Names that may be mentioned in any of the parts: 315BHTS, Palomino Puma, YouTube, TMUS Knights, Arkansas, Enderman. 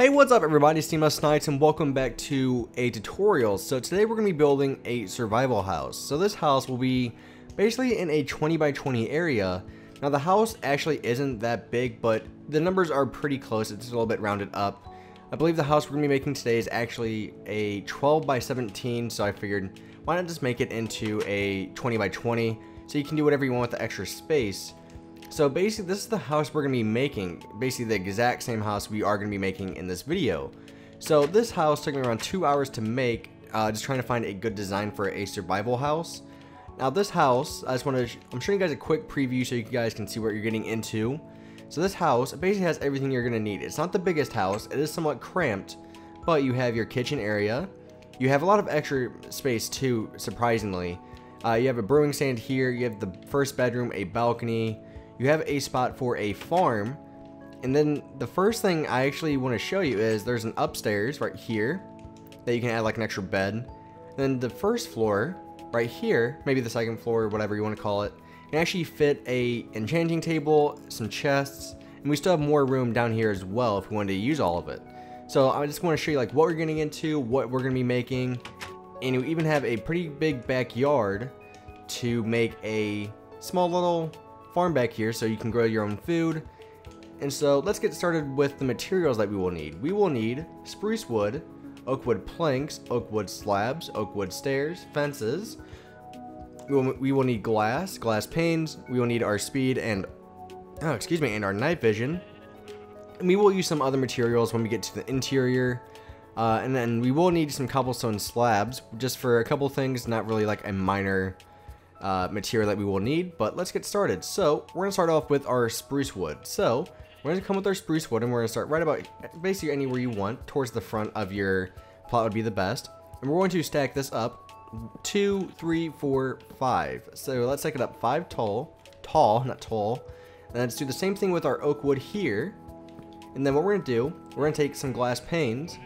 Hey, what's up everybody, it's TMUS Knights and welcome back to a tutorial. So today we're going to be building a survival house. So this house will be basically in a 20 by 20 area. Now the house actually isn't that big, but the numbers are pretty close. It's a little bit rounded up. I believe the house we're going to be making today is actually a 12 by 17. So I figured why not just make it into a 20 by 20 so you can do whatever you want with the extra space. So basically this is the house we're going to be making, basically the exact same house we are going to be making in this video. So this house took me around 2 hours to make, just trying to find a good design for a survival house. Now this house, I'm showing you guys a quick preview so you guys can see what you're getting into. So this house basically has everything you're going to need. It's not the biggest house, it is somewhat cramped, but you have your kitchen area. You have a lot of extra space too, surprisingly. You have a brewing stand here, you have the first bedroom, a balcony. You have a spot for a farm, and then the first thing I actually want to show you is there's an upstairs right here that you can add like an extra bed, and then the first floor right here, maybe the second floor, whatever you want to call it, can actually fit a enchanting table, some chests, and we still have more room down here as well if we wanted to use all of it. So I just want to show you like what we're getting into, what we're going to be making, and you even have a pretty big backyard to make a small little farm back here so you can grow your own food. And so let's get started with the materials that we will need. We will need spruce wood, oak wood planks, oak wood slabs, oak wood stairs, fences. We will need glass, glass panes. We will need our speed and our night vision. And we will use some other materials when we get to the interior. And then we will need some cobblestone slabs just for a couple things, not really like a minor material that we will need, but let's get started. So we're gonna start off with our spruce wood. So we're gonna come with our spruce wood and we're gonna start right about basically anywhere you want. Towards the front of your plot would be the best, and we're going to stack this up 2, 3, 4, 5. So let's take it up 5 tall, not tall, and let's do the same thing with our oak wood here. And then what we're gonna do, we're gonna take some glass panes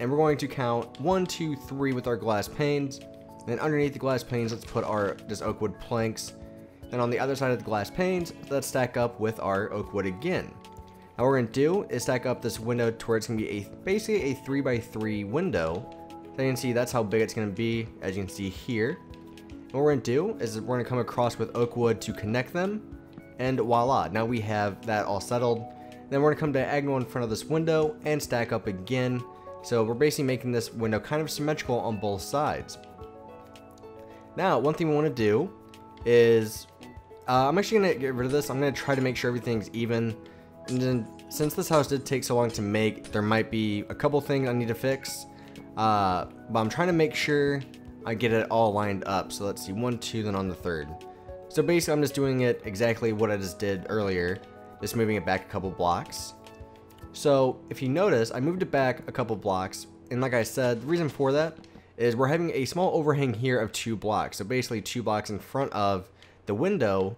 and we're going to count 1, 2, 3 with our glass panes. Then underneath the glass panes, let's put our just oak wood planks. Then on the other side of the glass panes, let's stack up with our oak wood again. Now what we're gonna do is stack up this window to where it's gonna be basically a 3x3 window. So you can see that's how big it's gonna be, as you can see here. And what we're gonna do is we're gonna come across with oak wood to connect them, and voila, now we have that all settled. Then we're gonna come diagonal in front of this window and stack up again. So we're basically making this window kind of symmetrical on both sides. Now, one thing we want to do is, I'm actually going to get rid of this. I'm going to try to make sure everything's even. And then, since this house did take so long to make, there might be a couple things I need to fix. But I'm trying to make sure I get it all lined up. So let's see, 1, 2, then on the third. So basically, I'm just doing it exactly what I just did earlier, just moving it back a couple blocks. So if you notice, I moved it back a couple blocks. And like I said, the reason for that is we're having a small overhang here of 2 blocks. So basically 2 blocks in front of the window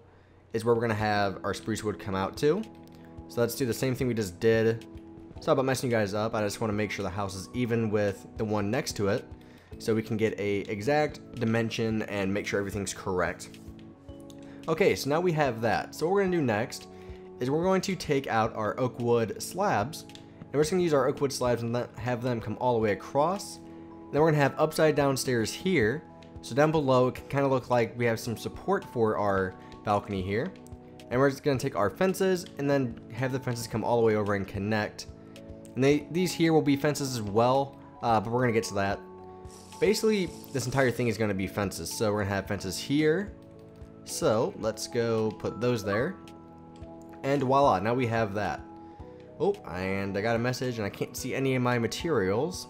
is where we're gonna have our spruce wood come out to. So let's do the same thing we just did. Sorry about messing you guys up. I just wanna make sure the house is even with the one next to it so we can get a exact dimension and make sure everything's correct. Okay, so now we have that. So what we're gonna do next is we're going to take out our oak wood slabs, and we're just gonna use our oak wood slabs and have them come all the way across. Then we're gonna have upside down stairs here. So down below, it can kind of look like we have some support for our balcony here. And we're just gonna take our fences and then have the fences come all the way over and connect. And these here will be fences as well, but we're gonna get to that. Basically, this entire thing is gonna be fences. So we're gonna have fences here. So let's go put those there. And voila, now we have that. Oh, and I got a message and I can't see any of my materials.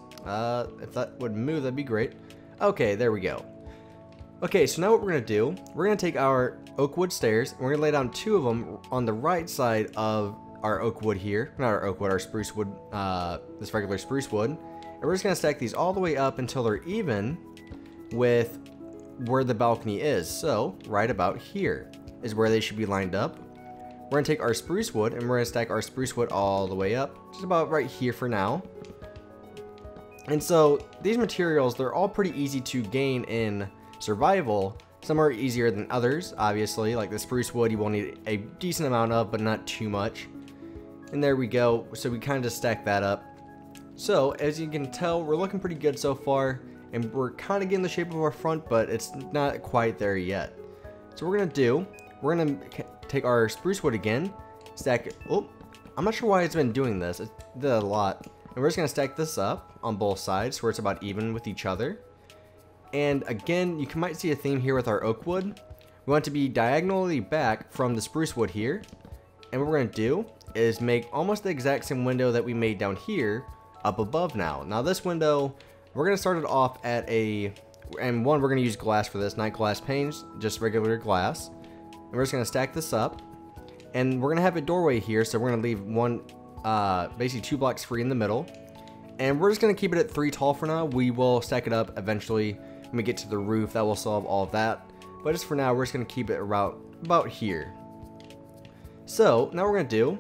If that would move, that'd be great. Okay, there we go. Okay, so now what we're gonna do, we're gonna take our oak wood stairs and we're gonna lay down 2 of them on the right side of our oak wood here, not our oak wood, our spruce wood, this regular spruce wood. And we're just gonna stack these all the way up until they're even with where the balcony is. So right about here is where they should be lined up. We're gonna take our spruce wood and we're gonna stack our spruce wood all the way up, just about right here for now. And so these materials, they're all pretty easy to gain in survival. Some are easier than others, obviously, like the spruce wood you will need a decent amount of, but not too much. And there we go. So we kind of stack that up. So as you can tell, we're looking pretty good so far, and we're kind of getting the shape of our front, but it's not quite there yet. So what we're gonna do, we're gonna take our spruce wood again, stack it. Oh, I'm not sure why it's been doing this. It did a lot. And we're just gonna stack this up on both sides where it's about even with each other. And again, you might see a theme here with our oak wood. We want it to be diagonally back from the spruce wood here. And what we're gonna do is make almost the exact same window that we made down here up above now. Now this window, we're gonna start it off at a, and one, we're gonna use glass for this, not glass panes, just regular glass. And we're just gonna stack this up, and we're gonna have a doorway here, so we're gonna leave one, basically 2 blocks free in the middle. And we're just gonna keep it at 3 tall for now. We will stack it up eventually when we get to the roof. That will solve all of that. But just for now, we're just gonna keep it about here. So now what we're gonna do,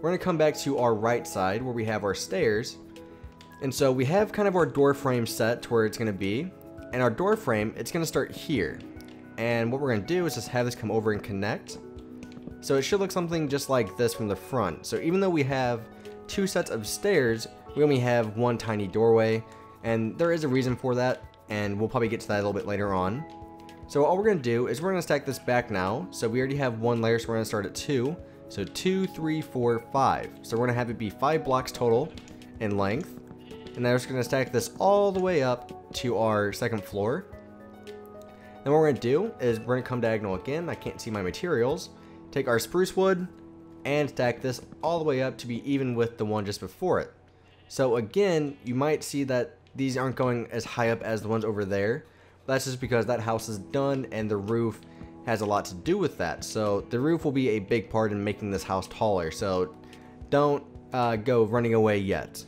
we're gonna come back to our right side where we have our stairs. And so we have kind of our door frame set to where it's gonna be. And our door frame, it's gonna start here. And what we're gonna do is just have this come over and connect. So it should look something just like this from the front. So even though we have 2 sets of stairs, we only have 1 tiny doorway. And there is a reason for that, and we'll probably get to that a little bit later on. So all we're gonna do is we're gonna stack this back now. So we already have 1 layer, so we're gonna start at 2. So 2, 3, 4, 5. So we're gonna have it be 5 blocks total in length. And then we're just gonna stack this all the way up to our second floor. Then what we're gonna do is we're gonna come diagonal again. I can't see my materials. Take our spruce wood and stack this all the way up to be even with the one just before it. So again, you might see that these aren't going as high up as the ones over there. That's just because that house is done and the roof has a lot to do with that. So the roof will be a big part in making this house taller. So don't go running away yet.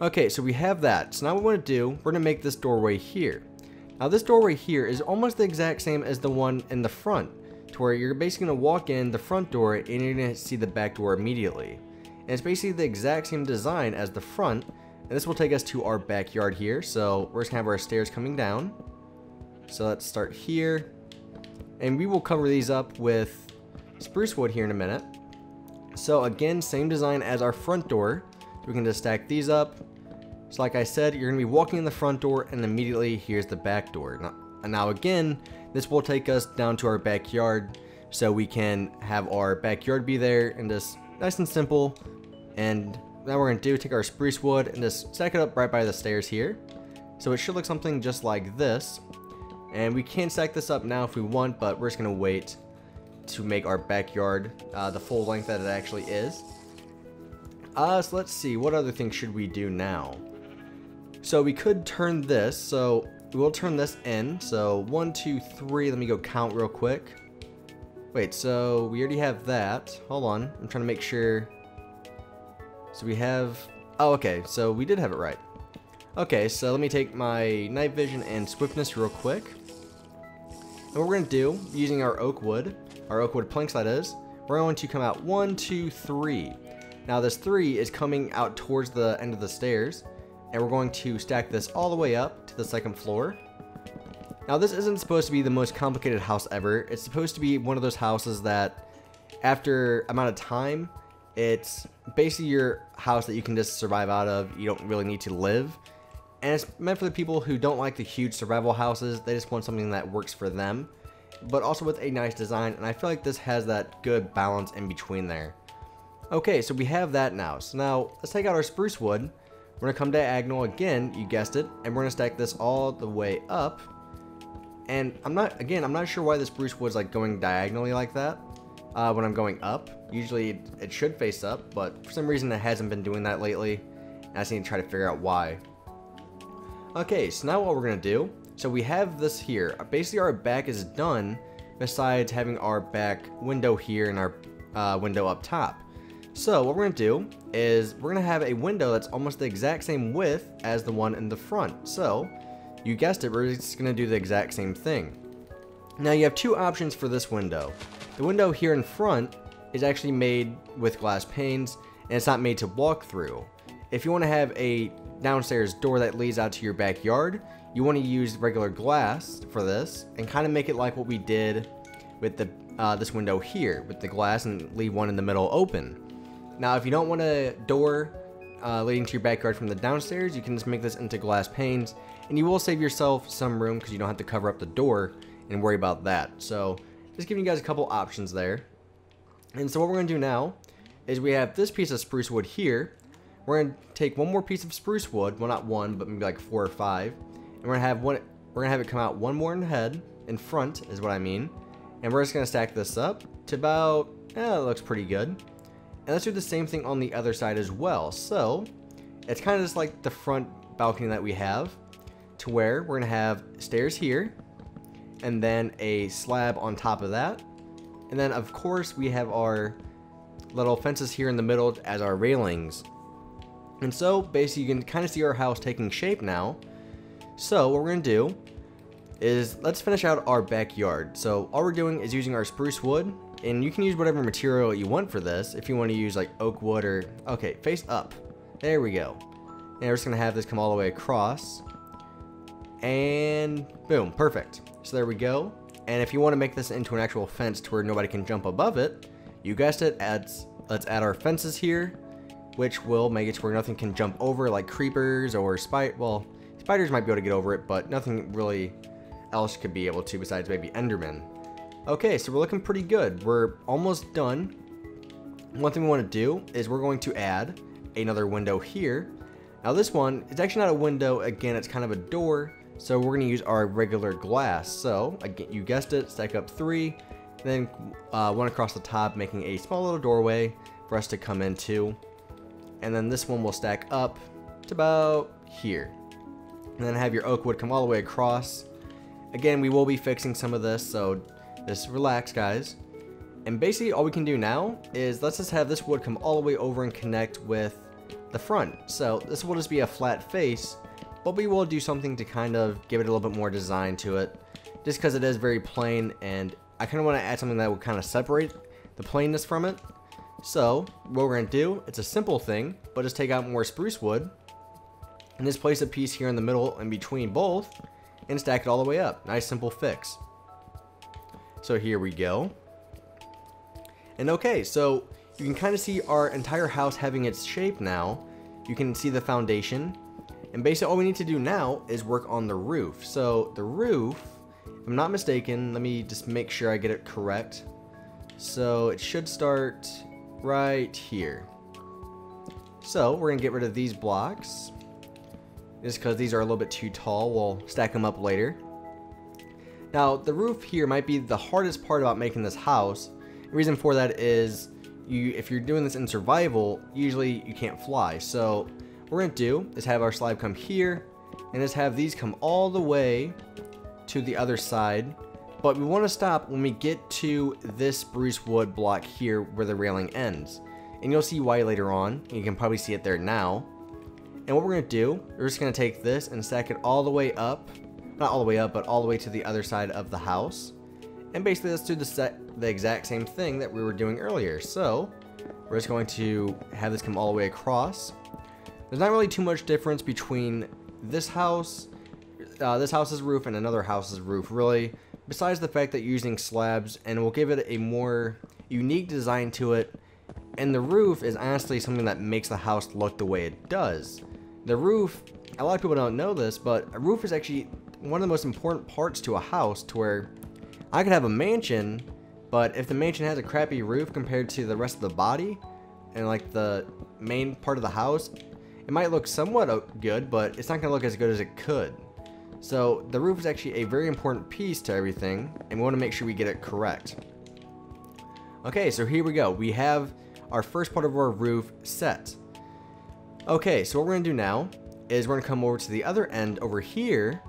Okay, so we have that. So now what we want to do, we're gonna make this doorway here. Now this doorway here is almost the exact same as the one in the front, to where you're basically gonna walk in the front door and you're gonna see the back door immediately. And it's basically the exact same design as the front, and this will take us to our backyard here. So we're just gonna have our stairs coming down. So let's start here, and we will cover these up with spruce wood here in a minute. So again, same design as our front door. We can just stack these up. So like I said, you're gonna be walking in the front door and immediately here's the back door. Now again, this will take us down to our backyard, so we can have our backyard be there and just nice and simple. And now we're gonna do, take our spruce wood and just stack it up right by the stairs here. So it should look something just like this. And we can stack this up now if we want, but we're just gonna wait to make our backyard the full length that it actually is. So let's see, what other things should we do now? So we could turn this, so we will turn this in. So 1, 2, 3, let me go count real quick. Wait, so we already have that. Hold on, I'm trying to make sure. So we have, oh, okay, so we did have it right. Okay, so let me take my night vision and swiftness real quick. And what we're gonna do, using our oak wood planks that is, we're going to come out 1, 2, 3. Now this 3 is coming out towards the end of the stairs, and we're going to stack this all the way up to the second floor. Now this isn't supposed to be the most complicated house ever. It's supposed to be one of those houses that after amount of time, it's basically your house that you can just survive out of. You don't really need to live. And it's meant for the people who don't like the huge survival houses. They just want something that works for them, but also with a nice design. And I feel like this has that good balance in between there. Okay, so we have that now. So now let's take out our spruce wood. We're gonna come diagonal again, you guessed it, and we're gonna stack this all the way up. And I'm not sure why this spruce wood's like going diagonally like that when I'm going up. Usually it should face up, but for some reason it hasn't been doing that lately. And I just need to try to figure out why. Okay, so now what we're gonna do, so we have this here. Basically our back is done, besides having our back window here and our window up top. So what we're gonna do is we're gonna have a window that's almost the exact same width as the one in the front. So you guessed it, we're just gonna do the exact same thing. Now you have 2 options for this window. The window here in front is actually made with glass panes, and it's not made to walk through. If you wanna have a downstairs door that leads out to your backyard, you wanna use regular glass for this and kind of make it like what we did with this window here with the glass and leave one in the middle open. Now, if you don't want a door leading to your backyard from the downstairs, you can just make this into glass panes, and you will save yourself some room because you don't have to cover up the door and worry about that. So just giving you guys a couple options there. And so what we're going to do now is we have this piece of spruce wood here. We're going to take one more piece of spruce wood, well, not one, but maybe like 4 or 5, and we're going to have one. We're going to have it come out one more in head, in front is what I mean, and we're just going to stack this up to about, that looks pretty good. And let's do the same thing on the other side as well. So it's kind of just like the front balcony that we have, to where we're going to have stairs here, and then a slab on top of that, and then of course we have our little fences here in the middle as our railings. And so basically you can kind of see our house taking shape now. So what we're going to do is let's finish out our backyard. So all we're doing is using our spruce wood, and you can use whatever material you want for this. If you want to use like oak wood or, okay, face up. There we go. And we're just going to have this come all the way across. And boom, perfect. So there we go. And if you want to make this into an actual fence to where nobody can jump above it, you guessed it, let's add our fences here, which will make it to where nothing can jump over, like creepers or spiders might be able to get over it, but nothing really else could be able to besides maybe Enderman. Okay, so we're looking pretty good. We're almost done. One thing we want to do is we're going to add another window here. Now this one, it's actually not a window. Again, it's kind of a door. So we're going to use our regular glass. So again, you guessed it, stack up 3, then one across the top, making a small little doorway for us to come into. And then this one will stack up to about here. And then have your oak wood come all the way across. Again, we will be fixing some of this, so just relax, guys. And basically all we can do now is let's just have this wood come all the way over and connect with the front. So this will just be a flat face, but we will do something to kind of give it a little bit more design to it, just because it is very plain, and I kind of want to add something that will kind of separate the plainness from it. So what we're going to do, it's a simple thing, but just take out more spruce wood and just place a piece here in the middle in between both and stack it all the way up. Nice simple fix. So here we go. And okay, so you can kind of see our entire house having its shape now. You can see the foundation, and basically all we need to do now is work on the roof. So the roof, if I'm not mistaken, let me just make sure I get it correct. So it should start right here. So we're gonna get rid of these blocks just because these are a little bit too tall. We'll stack them up later. Now the roof here might be the hardest part about making this house. The reason for that is if you're doing this in survival, usually you can't fly. So what we're gonna do is have our slab come here and just have these come all the way to the other side. But we want to stop when we get to this spruce wood block here where the railing ends. And you'll see why later on. You can probably see it there now. And what we're going to do, we're just going to take this and stack it all the way up. Not all the way up, but all the way to the other side of the house. And basically let's do the exact same thing that we were doing earlier. So we're just going to have this come all the way across. There's not really too much difference between this house's roof and another house's roof, really. Besides the fact that you're using slabs, and will give it a more unique design to it. And the roof is honestly something that makes the house look the way it does. The roof, a lot of people don't know this, but a roof is actually one of the most important parts to a house, to where I could have a mansion, but if the mansion has a crappy roof compared to the rest of the body and like the main part of the house, it might look somewhat good, but it's not going to look as good as it could. So the roof is actually a very important piece to everything, and we want to make sure we get it correct. Okay, so here we go. We have our first part of our roof set. Okay, so what we're going to do now is we're going to come over to the other end over here,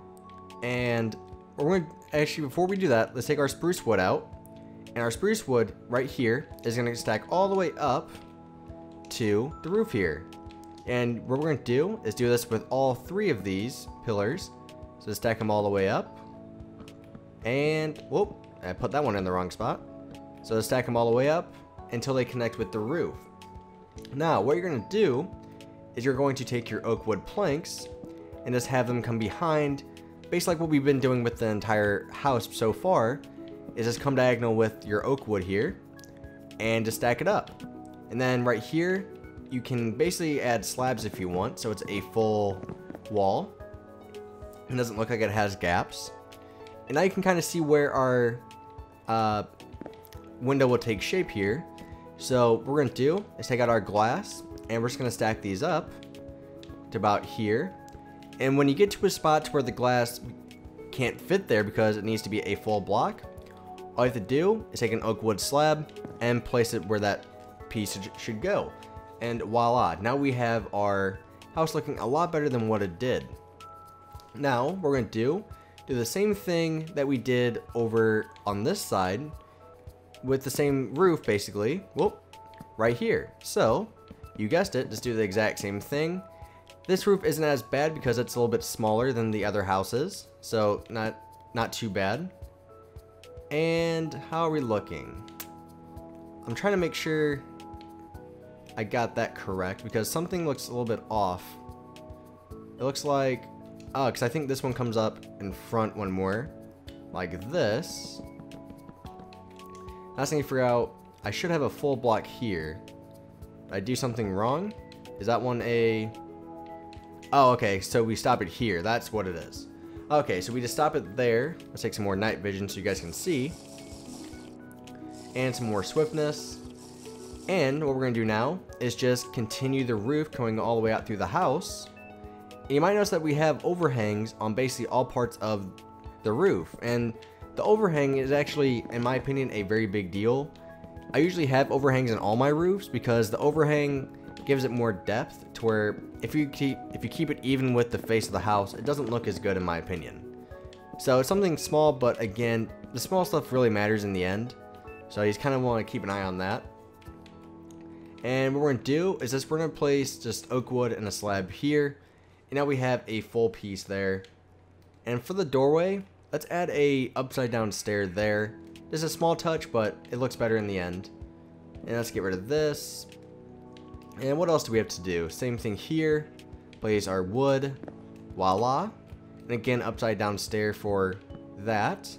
and we're going to, actually before we do that, let's take our spruce wood out, and our spruce wood right here is going to stack all the way up to the roof here. And what we're going to do is do this with all 3 of these pillars. So stack them all the way up, and whoop, I put that one in the wrong spot. So stack them all the way up until they connect with the roof. Now what you're going to do is you're going to take your oak wood planks and just have them come behind, basically like what we've been doing with the entire house so far, is just come diagonal with your oak wood here and just stack it up. And then right here, you can basically add slabs if you want, so it's a full wall. It doesn't look like it has gaps. And now you can kind of see where our window will take shape here. So what we're going to do is take out our glass, and we're just going to stack these up to about here. And when you get to a spot where the glass can't fit there because it needs to be a full block, all you have to do is take an oak wood slab and place it where that piece should go. And voila, now we have our house looking a lot better than what it did. Now what we're going to do the same thing that we did over on this side with the same roof, basically. Whoop, right here. So you guessed it, just do the exact same thing. This roof isn't as bad because it's a little bit smaller than the other houses, so not too bad. And how are we looking? I'm trying to make sure I got that correct because something looks a little bit off. It looks like, oh, because I think this one comes up in front one more, like this. Last thing I figured out, I should have a full block here. Did I do something wrong? Is that one a... Oh, okay, so we stop it here. That's what it is. Okay, so we just stop it there. Let's take some more night vision so you guys can see. And some more swiftness. And what we're going to do now is just continue the roof going all the way out through the house. And you might notice that we have overhangs on basically all parts of the roof. And the overhang is actually, in my opinion, a very big deal. I usually have overhangs in all my roofs because the overhang gives it more depth to where if you keep it even with the face of the house, it doesn't look as good in my opinion. So it's something small, but again, the small stuff really matters in the end. So you just kind of want to keep an eye on that. And what we're going to do is we're going to place just oak wood and a slab here. And now we have a full piece there. And for the doorway, let's add a upside down stair there. This is a small touch, but it looks better in the end. And let's get rid of this. And what else do we have to do? Same thing here. Place our wood. Voila. And again, upside down stair for that.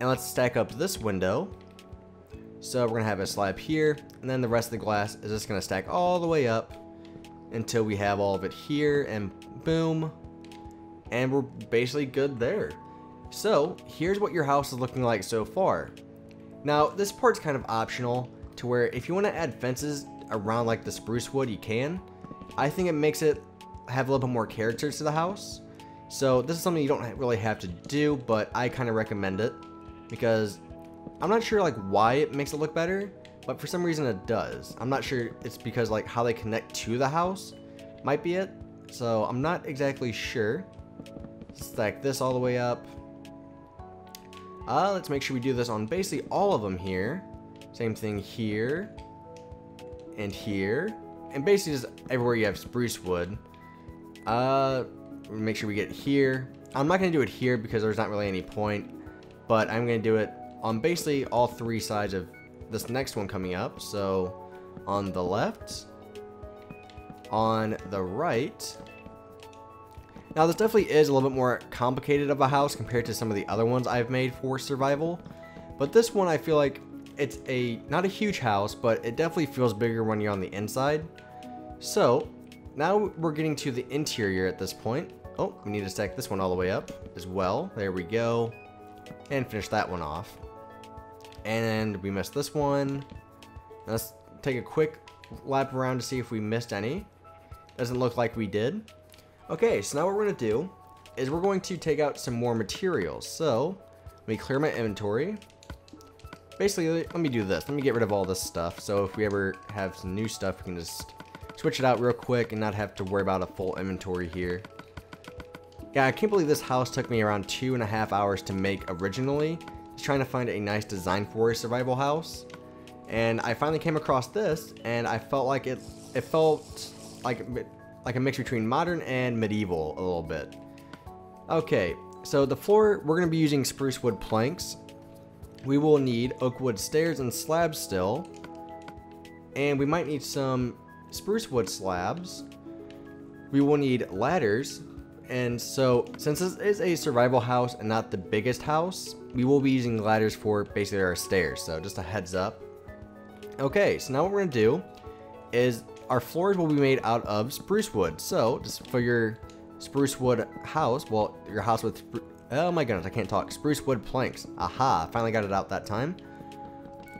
And let's stack up this window. So we're going to have a slab here. And then the rest of the glass is just going to stack all the way up until we have all of it here. And boom. And we're basically good there. So here's what your house is looking like so far. Now, this part's kind of optional to where if you want to add fences around like the spruce wood, you can. I think it makes it have a little bit more character to the house. So this is something you don't really have to do, but I kind of recommend it because I'm not sure like why it makes it look better, but for some reason it does. I'm not sure it's because like how they connect to the house might be it. So I'm not exactly sure. Stack this all the way up. Let's make sure we do this on basically all of them here. Same thing here. And here, and basically just everywhere you have spruce wood. Make sure we get here. I'm not going to do it here because there's not really any point, but I'm going to do it on basically all three sides of this next one coming up. So on the left, on the right. Now this definitely is a little bit more complicated of a house compared to some of the other ones I've made for survival, but this one I feel like it's not a huge house, but it definitely feels bigger when you're on the inside. So now we're getting to the interior at this point. Oh, we need to stack this one all the way up as well. There we go. And finish that one off. And we missed this one. Let's take a quick lap around to see if we missed any. Doesn't look like we did. Okay, so now what we're going to do is we're going to take out some more materials. So let me clear my inventory. Basically, let me do this. Let me get rid of all this stuff. So if we ever have some new stuff, we can just switch it out real quick and not have to worry about a full inventory here. Yeah, I can't believe this house took me around 2.5 hours to make originally. Just trying to find a nice design for a survival house. And I finally came across this, and I felt like it felt like a mix between modern and medieval a little bit. Okay, so the floor, we're going to be using spruce wood planks. We will need oak wood stairs and slabs still, and we might need some spruce wood slabs. We will need ladders, and so since this is a survival house and not the biggest house, we will be using ladders for basically our stairs, so just a heads up. Okay, so now what we're gonna do is our floors will be made out of spruce wood. So just for your spruce wood house, well, your house with, oh my goodness, I can't talk. Spruce wood planks. Aha, finally got it out that time.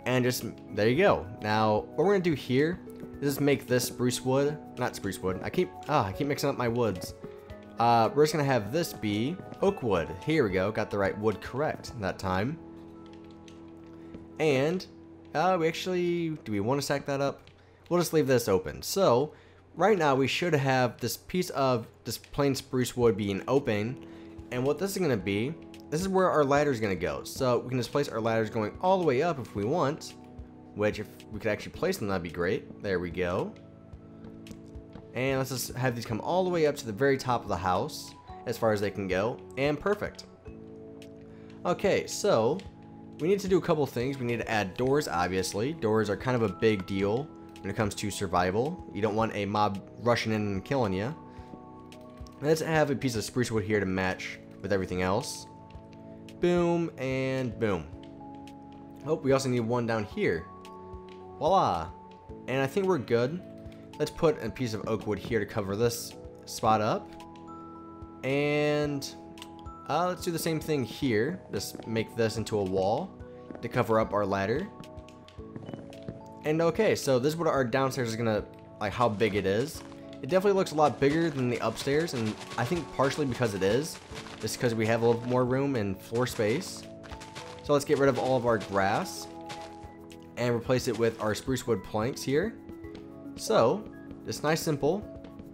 And just, there you go. Now, what we're gonna do here is just make this spruce wood, not spruce wood. I keep mixing up my woods. We're just gonna have this be oak wood. Here we go, got the right wood correct that time. And we actually, do we want to stack that up? We'll just leave this open. So right now we should have this piece of this plain spruce wood being open. And what this is gonna be, this is where our ladder is gonna go. So we can just place our ladders going all the way up if we want, which if we could actually place them, that'd be great. There we go. And let's just have these come all the way up to the very top of the house as far as they can go, and perfect. Okay, so we need to do a couple things. We need to add doors, obviously. Doors are kind of a big deal when it comes to survival. You don't want a mob rushing in and killing you. Let's have a piece of spruce wood here to match with everything else. Boom, and boom. Oh, we also need one down here. Voila. And I think we're good. Let's put a piece of oak wood here to cover this spot up. And let's do the same thing here. Just make this into a wall to cover up our ladder. And okay, so this is what our downstairs is gonna, like how big it is. It definitely looks a lot bigger than the upstairs, and I think partially because it is, just because we have a little more room and floor space. So let's get rid of all of our grass and replace it with our spruce wood planks here. So it's nice, simple,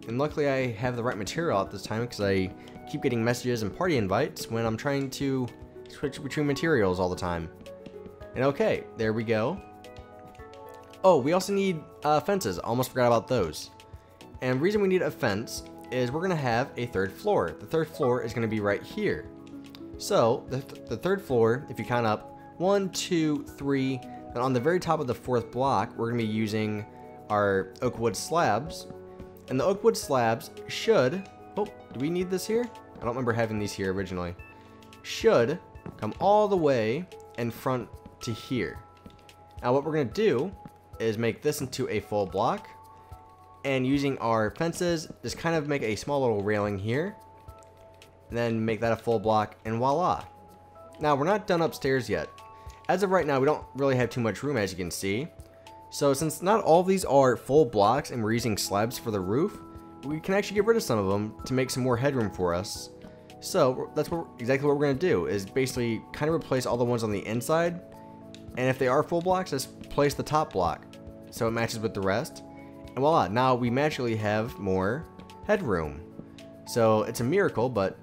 and luckily I have the right material at this time because I keep getting messages and party invites when I'm trying to switch between materials all the time. And okay, there we go. Oh, we also need fences. Almost forgot about those. And the reason we need a fence is we're gonna have a third floor. The third floor is gonna be right here. So the third floor, if you count up 1, 2, 3, and on the very top of the fourth block, we're gonna be using our oak wood slabs. And the oak wood slabs should, oh, do we need this here? I don't remember having these here originally. Should come all the way in front to here. Now what we're gonna do is make this into a full block, and using our fences, just kind of make a small little railing here, and then make that a full block, and voila. Now we're not done upstairs yet. As of right now, we don't really have too much room, as you can see. So since not all these are full blocks and we're using slabs for the roof, we can actually get rid of some of them to make some more headroom for us. So that's exactly what we're going to do, is basically kind of replace all the ones on the inside. And if they are full blocks, just place the top block so it matches with the rest. And voila, now we magically have more headroom. So it's a miracle, but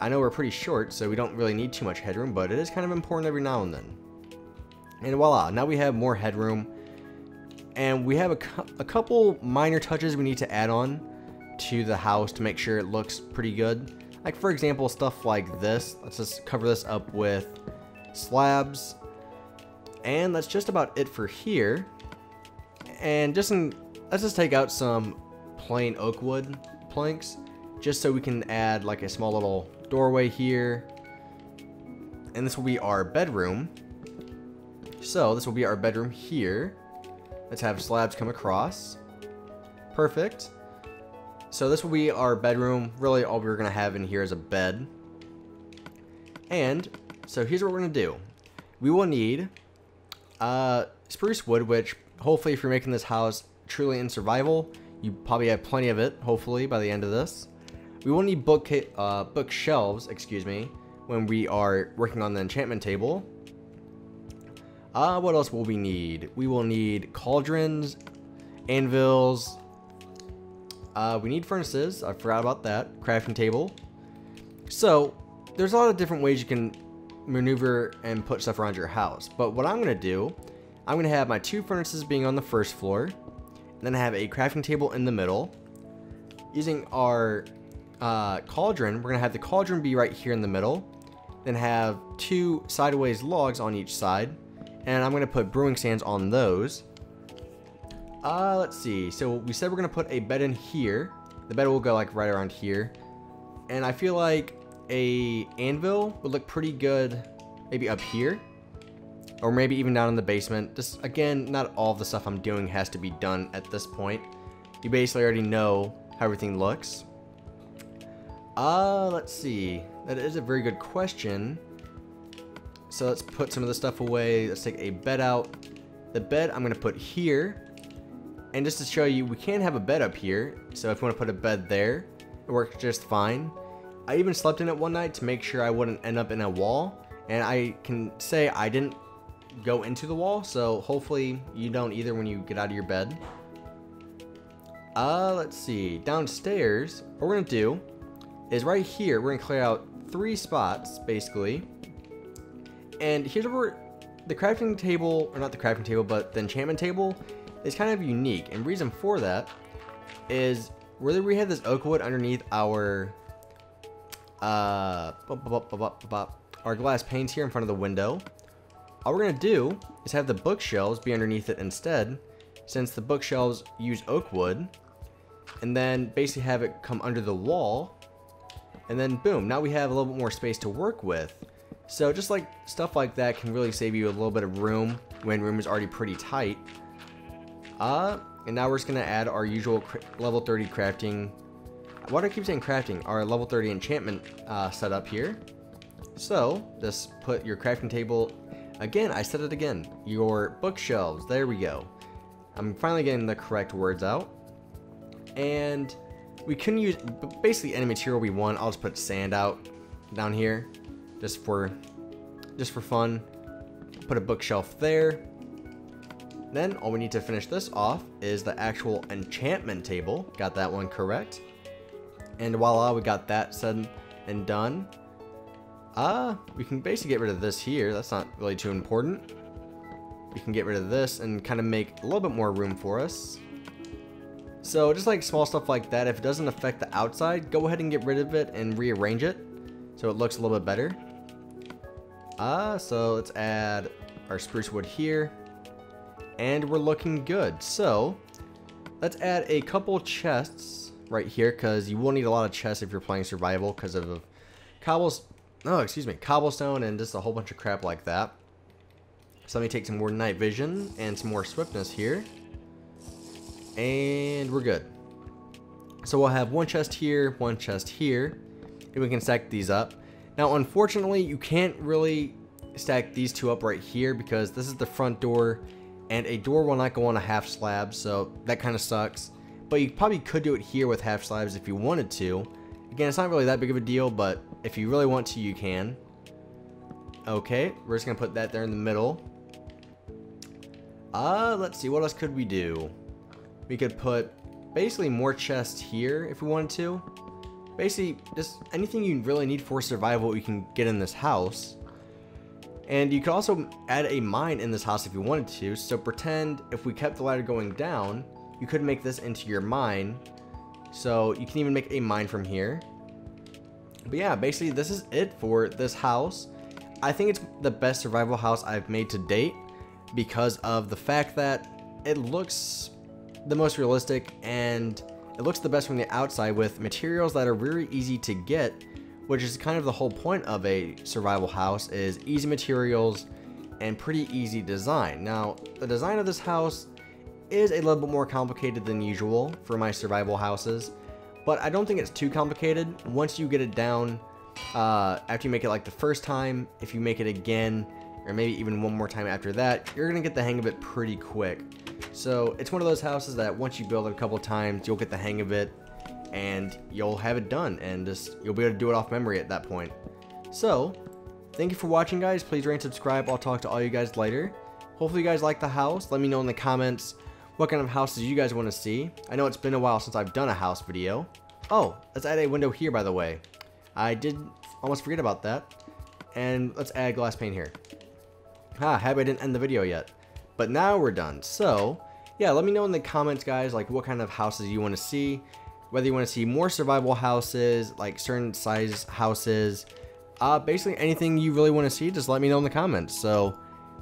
I know we're pretty short, so we don't really need too much headroom, but it is kind of important every now and then. And voila, now we have more headroom. And we have a couple minor touches we need to add on to the house to make sure it looks pretty good. Like for example, stuff like this. Let's just cover this up with slabs. And that's just about it for here. And let's just take out some plain oak wood planks, just so we can add like a small little doorway here. And this will be our bedroom. So this will be our bedroom here. Let's have slabs come across. Perfect. So this will be our bedroom. Really all we're gonna have in here is a bed. And so here's what we're gonna do. We will need spruce wood, which hopefully if you're making this house truly in survival, you probably have plenty of it, hopefully, by the end of this. We will need bookshelves, excuse me, when we are working on the enchantment table. What else will we need? We will need cauldrons, anvils, we need furnaces, I forgot about that, crafting table. So there's a lot of different ways you can maneuver and put stuff around your house, but what I'm gonna do, I'm gonna have my two furnaces being on the first floor, and then I have a crafting table in the middle. Using our cauldron, we're gonna have the cauldron be right here in the middle, then have two sideways logs on each side, and I'm gonna put brewing stands on those. Let's see, so we said we're gonna put a bed in here. The bed will go like right around here, and I feel like a anvil would look pretty good maybe up here, or maybe even down in the basement. Just again, not all of the stuff I'm doing has to be done at this point. You basically already know how everything looks. Let's see. That is a very good question. So let's put some of the stuff away. Let's take a bed out. The bed I'm gonna put here. And just to show you, we can have a bed up here. So if you wanna put a bed there, it works just fine. I even slept in it one night to make sure I wouldn't end up in a wall. And I can say I didn't go into the wall, so hopefully you don't either when you get out of your bed. Let's see, downstairs, what we're gonna do is right here, we're gonna clear out 3 spots, basically. And here's where the crafting table, or not the crafting table, but the enchantment table is kind of unique. And reason for that is whether we had this oak wood underneath our glass panes here in front of the window. All we're gonna do is have the bookshelves be underneath it instead, since the bookshelves use oak wood, and then basically have it come under the wall, and then boom, now we have a little bit more space to work with. So just like stuff like that can really save you a little bit of room when room is already pretty tight. And now we're just gonna add our usual level 30 crafting, why do I keep saying crafting, our level 30 enchantment setup here. So just put your crafting table, again, I said it again, your bookshelves, there we go. I'm finally getting the correct words out. And we can use basically any material we want. I'll just put sand out down here just for fun. Put a bookshelf there. Then all we need to finish this off is the actual enchantment table. Got that one correct. And voila, we got that said and done. We can basically get rid of this here. That's not really too important. We can get rid of this and kind of make a little bit more room for us. So just like small stuff like that, if it doesn't affect the outside, go ahead and get rid of it and rearrange it so it looks a little bit better. So let's add our spruce wood here. And we're looking good. So let's add a couple chests right here, because you will need a lot of chests if you're playing survival because of cobblestone and just a whole bunch of crap like that. So let me take some more night vision and some more swiftness here. And we're good. So we'll have one chest here, one chest here. And we can stack these up. Now, unfortunately, you can't really stack these two up right here because this is the front door. And a door will not go on a half slab. So that kind of sucks. But you probably could do it here with half slabs if you wanted to. Again, it's not really that big of a deal, but if you really want to, you can. Okay, we're just going to put that there in the middle. Let's see, what else could we do? We could put basically more chests here if we wanted to. Basically, just anything you really need for survival you can get in this house. And you could also add a mine in this house if you wanted to. So pretend if we kept the ladder going down, you could make this into your mine. So you can even make a mine from here. But yeah, basically this is it for this house. I think it's the best survival house I've made to date because of the fact that it looks the most realistic and it looks the best from the outside with materials that are really easy to get, which is kind of the whole point of a survival house is easy materials and pretty easy design. Now, the design of this house is a little bit more complicated than usual for my survival houses, but I don't think it's too complicated once you get it down. After you make it like the first time, if you make it again, or maybe even one more time after that, you're gonna get the hang of it pretty quick. So it's one of those houses that once you build it a couple times, you'll get the hang of it and you'll have it done and just you'll be able to do it off memory at that point. So thank you for watching, guys. Please rate and subscribe. I'll talk to all you guys later. Hopefully you guys like the house. Let me know in the comments what kind of houses you guys want to see. I know it's been a while since I've done a house video. Oh, let's add a window here, by the way. I did almost forget about that. And let's add glass pane here. Happy I didn't end the video yet. But now we're done. So, yeah, let me know in the comments, guys, like what kind of houses you want to see. Whether you want to see more survival houses, like certain size houses. Basically, anything you really want to see, just let me know in the comments. So,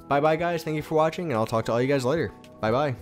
bye-bye, guys. Thank you for watching, and I'll talk to all you guys later. Bye-bye.